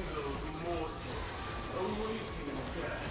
mangled morsel awaiting death.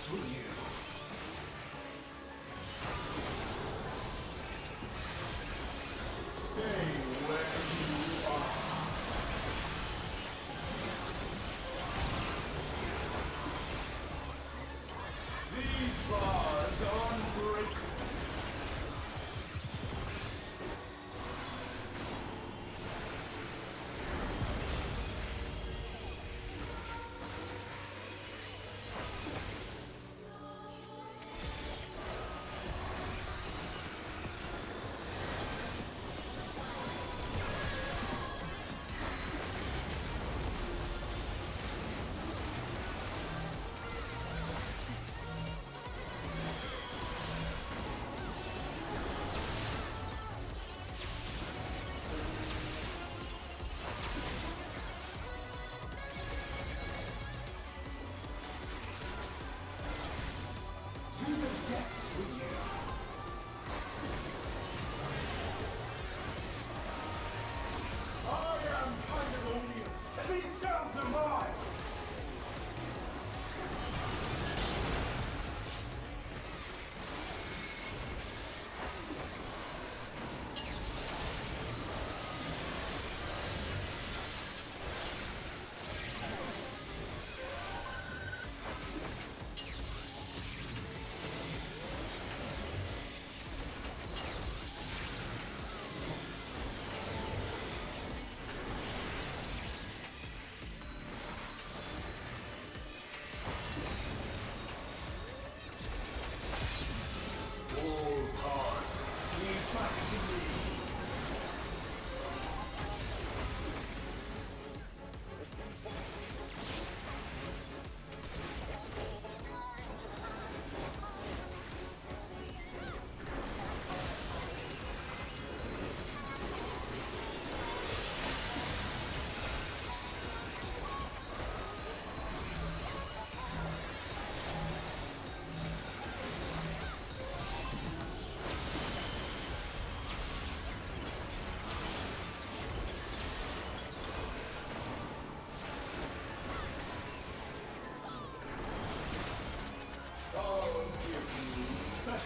Depths with you. Stay where you are. These bars are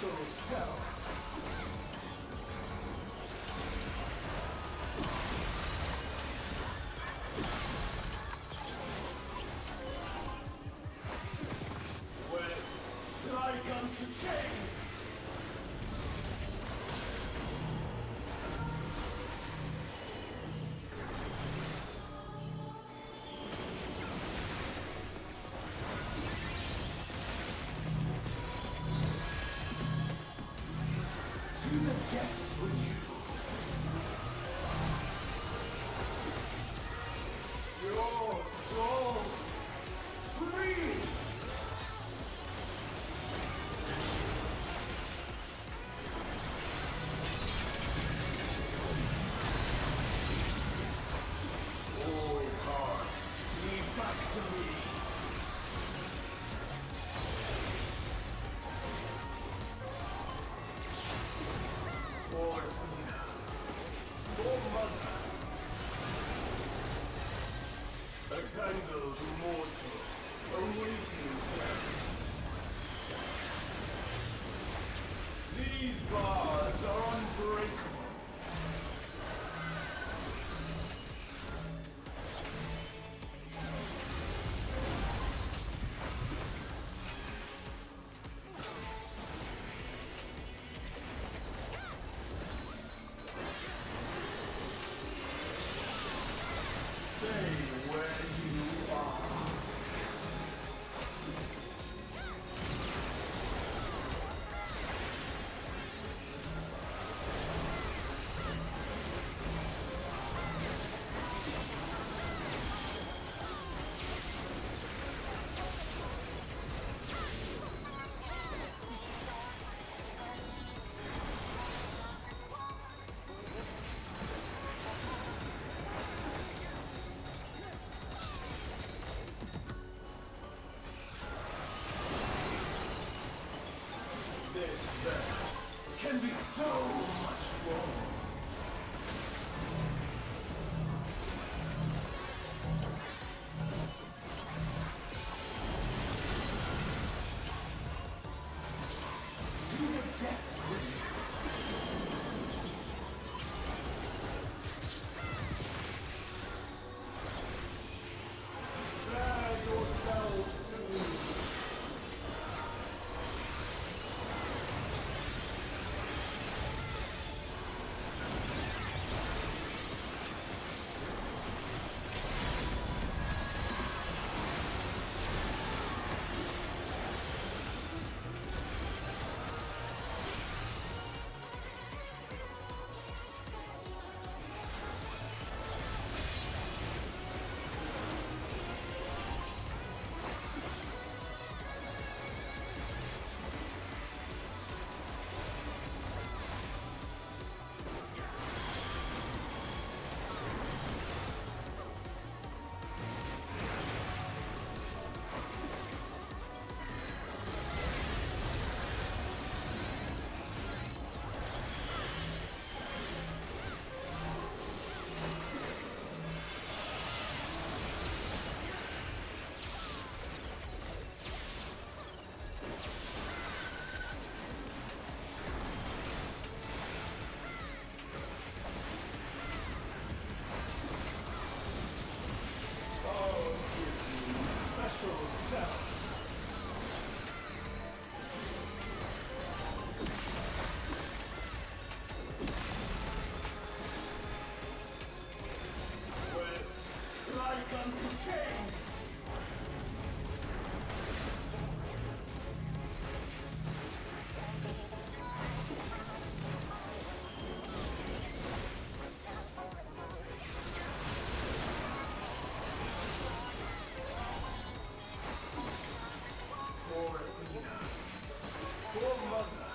yourselves. Wait, like unto change. For Una, for Mother. tangled morsel awaiting death. These bars are unbreakable. This vessel can be so much more. To the depths with you. Drag yourselves to me. For Mother.